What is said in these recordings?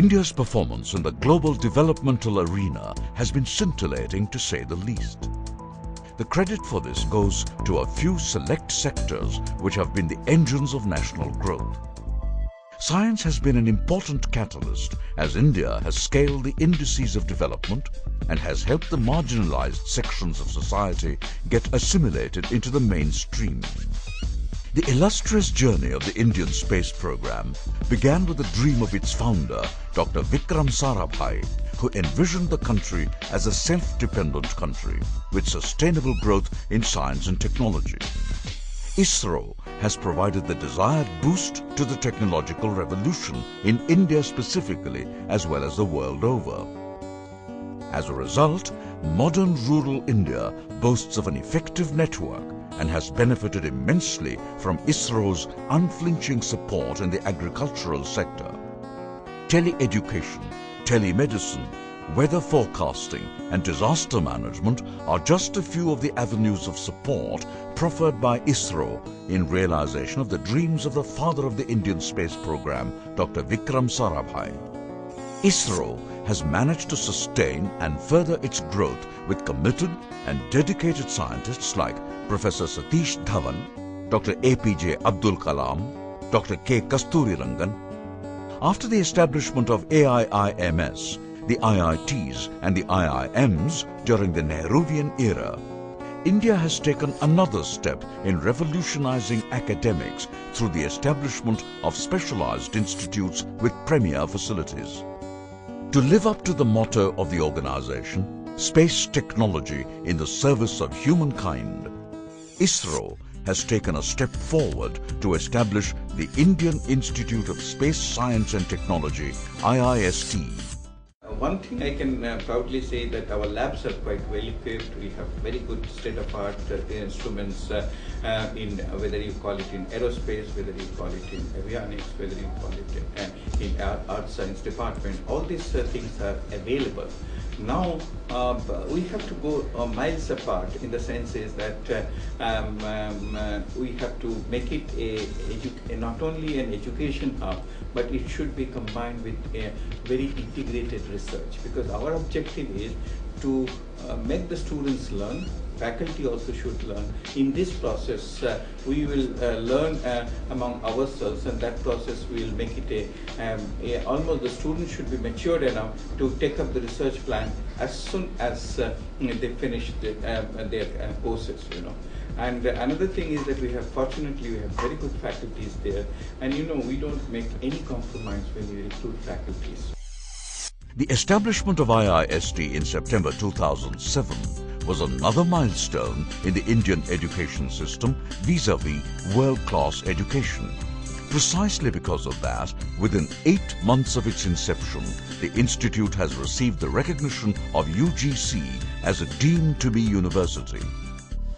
India's performance in the global developmental arena has been scintillating, to say the least. The credit for this goes to a few select sectors which have been the engines of national growth. Science has been an important catalyst as India has scaled the indices of development and has helped the marginalized sections of society get assimilated into the mainstream. The illustrious journey of the Indian space program began with the dream of its founder, Dr. Vikram Sarabhai, who envisioned the country as a self-dependent country with sustainable growth in science and technology. ISRO has provided the desired boost to the technological revolution in India specifically, as well as the world over. As a result, modern rural India boasts of an effective network and has benefited immensely from ISRO's unflinching support in the agricultural sector. Tele-education, telemedicine, weather forecasting and disaster management are just a few of the avenues of support proffered by ISRO in realization of the dreams of the father of the Indian space program, Dr. Vikram Sarabhai. ISRO has managed to sustain and further its growth with committed and dedicated scientists like Professor Satish Dhawan, Dr. APJ Abdul Kalam, Dr. K. Kasturirangan. After the establishment of AIIMS, the IITs and the IIMs during the Nehruvian era, India has taken another step in revolutionizing academics through the establishment of specialized institutes with premier facilities. To live up to the motto of the organization, Space Technology in the Service of Humankind, ISRO has taken a step forward to establish the Indian Institute of Space Science and Technology, IIST. One thing I can proudly say that our labs are quite well equipped. We have very good state-of-art instruments in whether you call it in aerospace, whether you call it in avionics, whether you call it in our arts science department. All these things are available. Now we have to go miles apart in the sense is that we have to make it a not only an education hub, but it should be combined with a very integrated research, because our objective is to make the students learn. Faculty also should learn. In this process, we will learn among ourselves, and that process will make it almost the students should be matured enough to take up the research plan as soon as they finish their courses, you know. And another thing is that fortunately we have very good faculties there, and you know we don't make any compromise when we recruit faculties. The establishment of IIST in September 2007 was another milestone in the Indian education system vis-à-vis world-class education. Precisely because of that, within 8 months of its inception, the institute has received the recognition of UGC as a deemed to be university.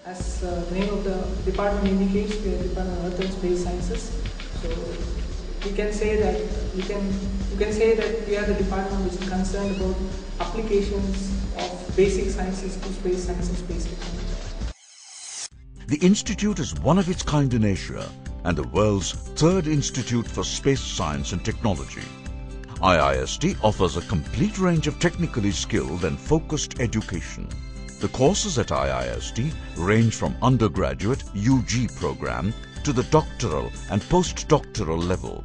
As the name of the department indicates, we are the Department of Earth and Space Sciences. So we can say that we are the department which is concerned about applications of basic sciences to space science and space technology. The institute is one of its kind in Asia and the world's third institute for space science and technology. IIST offers a complete range of technically skilled and focused education. The courses at IIST range from undergraduate UG program to the doctoral and postdoctoral level.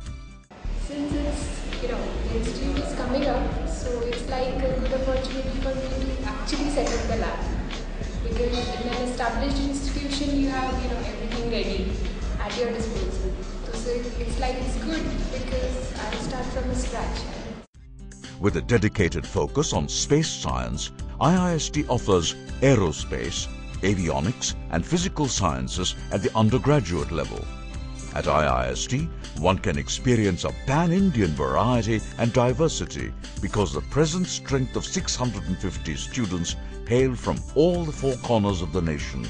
Since it's, you know, the institute is coming up, so it's like a good opportunity for me to actually set up the lab. Because in an established institution, you have, you know, everything ready at your disposal. So it's good because I start from scratch. With a dedicated focus on space science, IIST offers aerospace, avionics and physical sciences at the undergraduate level. At IIST, one can experience a pan-Indian variety and diversity because the present strength of 650 students hail from all the four corners of the nation.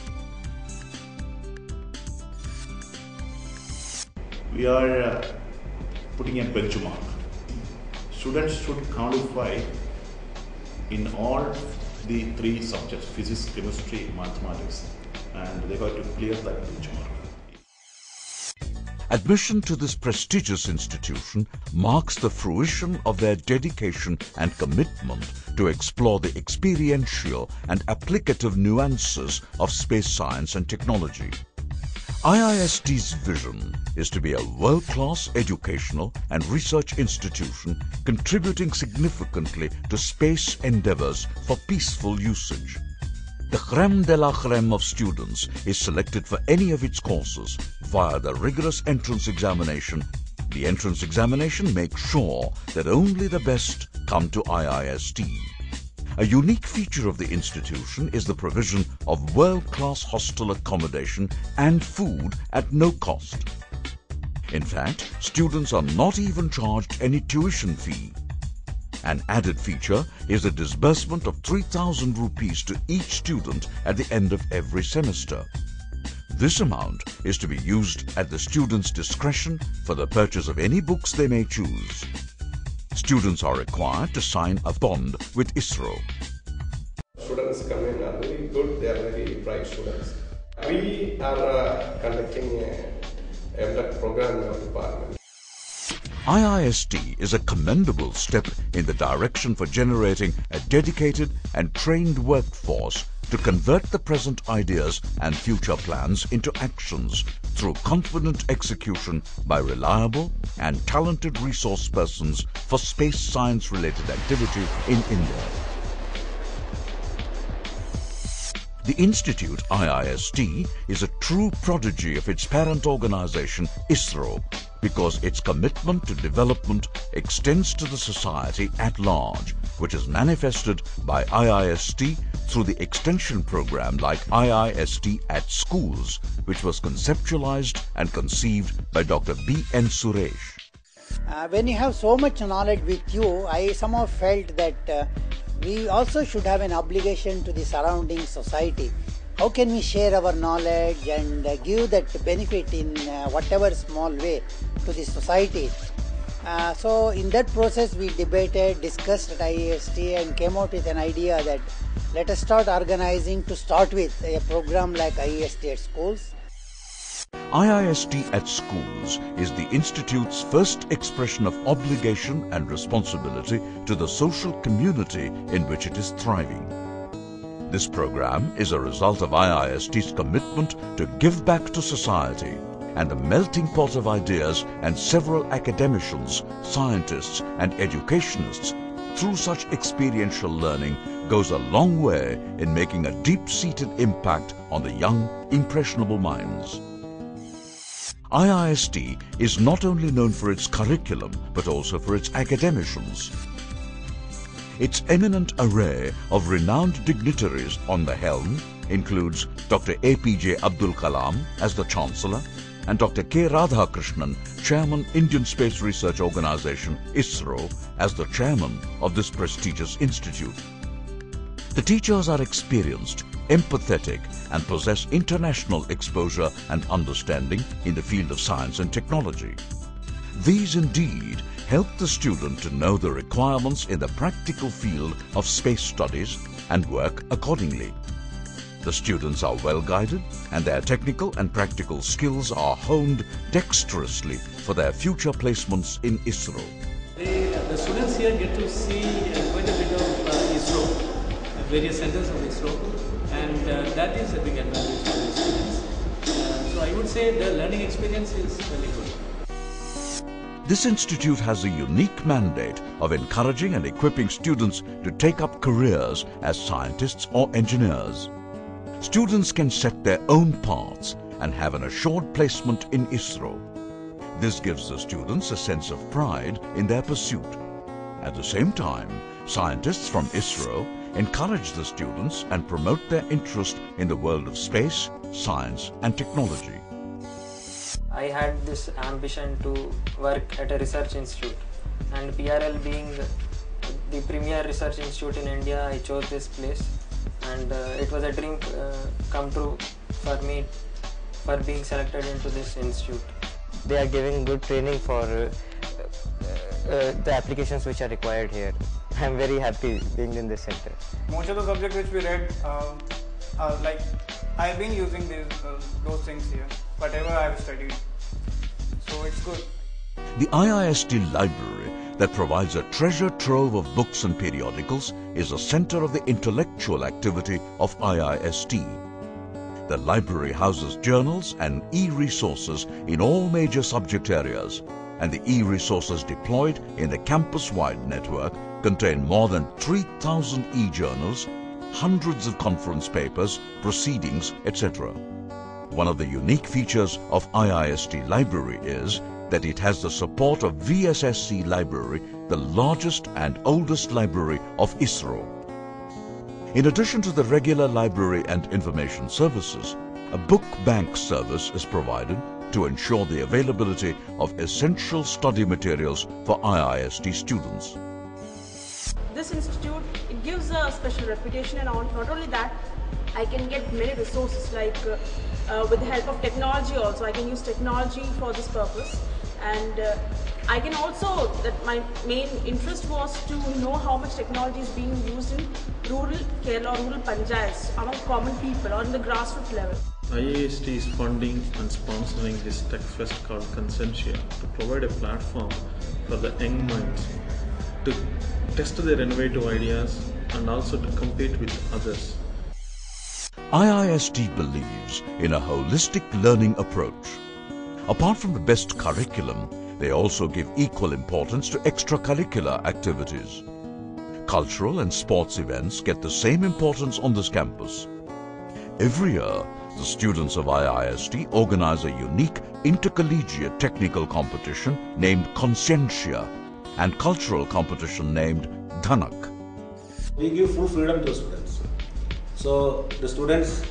We are putting a benchmark. Students should qualify in all the three subjects, physics, chemistry, mathematics, and they got to clear that benchmark. Admission to this prestigious institution marks the fruition of their dedication and commitment to explore the experiential and applicative nuances of space science and technology. IIST's vision is to be a world-class educational and research institution contributing significantly to space endeavors for peaceful usage. The crème de la crème of students is selected for any of its courses via the rigorous entrance examination. The entrance examination makes sure that only the best come to IIST. A unique feature of the institution is the provision of world-class hostel accommodation and food at no cost. In fact, students are not even charged any tuition fee. An added feature is the disbursement of 3,000 rupees to each student at the end of every semester. This amount is to be used at the student's discretion for the purchase of any books they may choose. Students are required to sign a bond with ISRO. Students come in are very good, they are very bright students. We are conducting a MDuc program in our department. IIST is a commendable step in the direction for generating a dedicated and trained workforce to convert the present ideas and future plans into actions through confident execution by reliable and talented resource persons for space science-related activity in India. The Institute, IIST, is a true prodigy of its parent organization, ISRO, because its commitment to development extends to the society at large, which is manifested by IIST through the extension program like IIST at Schools, which was conceptualized and conceived by Dr. B.N. Suresh. When you have so much knowledge with you, I somehow felt that we also should have an obligation to the surrounding society. How can we share our knowledge and give that benefit in whatever small way to the society? So in that process we debated, discussed at IIST and came out with an idea that let us start organizing to start with a program like IIST at Schools. IIST at Schools is the Institute's first expression of obligation and responsibility to the social community in which it is thriving. This program is a result of IIST's commitment to give back to society and the melting pot of ideas and several academicians, scientists and educationists through such experiential learning goes a long way in making a deep-seated impact on the young, impressionable minds. IIST is not only known for its curriculum but also for its academicians. Its eminent array of renowned dignitaries on the helm includes Dr. APJ Abdul Kalam as the Chancellor and Dr. K. Radhakrishnan, Chairman, Indian Space Research Organisation, ISRO, as the Chairman of this prestigious institute. The teachers are experienced, empathetic and possess international exposure and understanding in the field of science and technology. These indeed help the student to know the requirements in the practical field of space studies and work accordingly. The students are well guided and their technical and practical skills are honed dexterously for their future placements in ISRO. The students here get to see quite a bit of ISRO, various centers of ISRO, and that is a big advantage for the students. So I would say the learning experience is very good. This institute has a unique mandate of encouraging and equipping students to take up careers as scientists or engineers. Students can set their own paths and have an assured placement in ISRO. This gives the students a sense of pride in their pursuit. At the same time, scientists from ISRO encourage the students and promote their interest in the world of space, science and technology. I had this ambition to work at a research institute, and PRL being the premier research institute in India, I chose this place, and it was a dream come true for me for being selected into this institute. They are giving good training for the applications which are required here. I am very happy being in this center. Most of the subjects which we read are like I have been using those things here, whatever I have studied. so it's good. The IIST library that provides a treasure trove of books and periodicals is a center of the intellectual activity of IIST. The library houses journals and e-resources in all major subject areas, and the e-resources deployed in the campus-wide network contain more than 3,000 e-journals, hundreds of conference papers, proceedings, etc. One of the unique features of IIST Library is that it has the support of VSSC Library, the largest and oldest library of ISRO. In addition to the regular library and information services, a book bank service is provided to ensure the availability of essential study materials for IIST students. This institute, it gives a special reputation, and not only that, I can get many resources, like with the help of technology also. I can use technology for this purpose, and I can also, that my main interest was to know how much technology is being used in rural Kerala or rural panchayats among common people or in the grassroots level. IIST is funding and sponsoring this tech fest called Consentia to provide a platform for the young minds to test their innovative ideas and also to compete with others. IIST believes in a holistic learning approach. Apart from the best curriculum, they also give equal importance to extracurricular activities. Cultural and sports events get the same importance on this campus. Every year, the students of IIST organize a unique intercollegiate technical competition named Conscientia and cultural competition named Dhanak. We give full freedom to students. So the students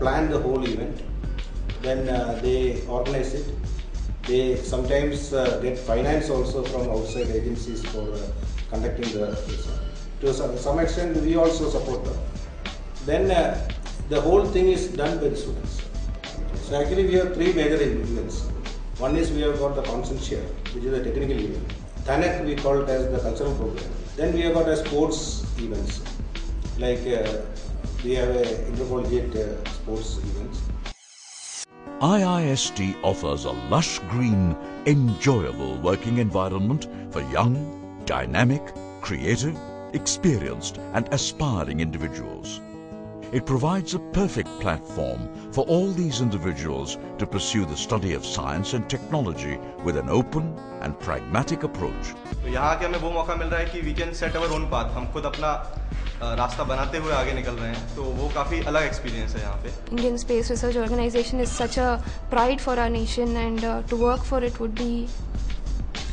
plan the whole event, then they organize it. They sometimes get finance also from outside agencies for conducting the research. To some extent, we also support them. Then the whole thing is done by the students. So actually we have three major events. One is we have got the Conscientia, which is a technical event. Dhanak we call it as the cultural program. Then we have got a sports events, like we have a intercollegiate sports events. IIST offers a lush green, enjoyable working environment for young, dynamic, creative, experienced and aspiring individuals. It provides a perfect platform for all these individuals to pursue the study of science and technology with an open and pragmatic approach. We can set our own path. रास्ता बनाते हुए आगे निकल रहे हैं, तो वो काफी अलग एक्सपीरियंस है यहाँ पे। Indian Space Research Organization is such a pride for our nation, and to work for it would be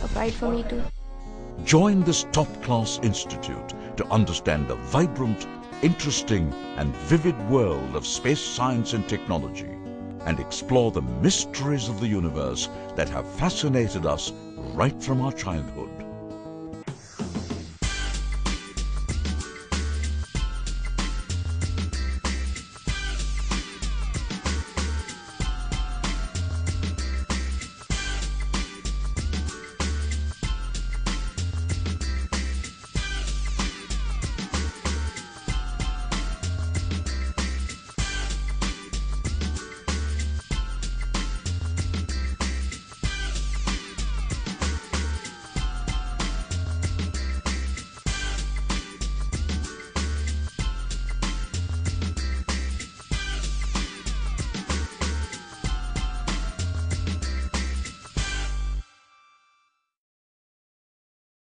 a pride for me too. Join this top-class institute to understand the vibrant, interesting, and vivid world of space science and technology, and explore the mysteries of the universe that have fascinated us right from our childhood.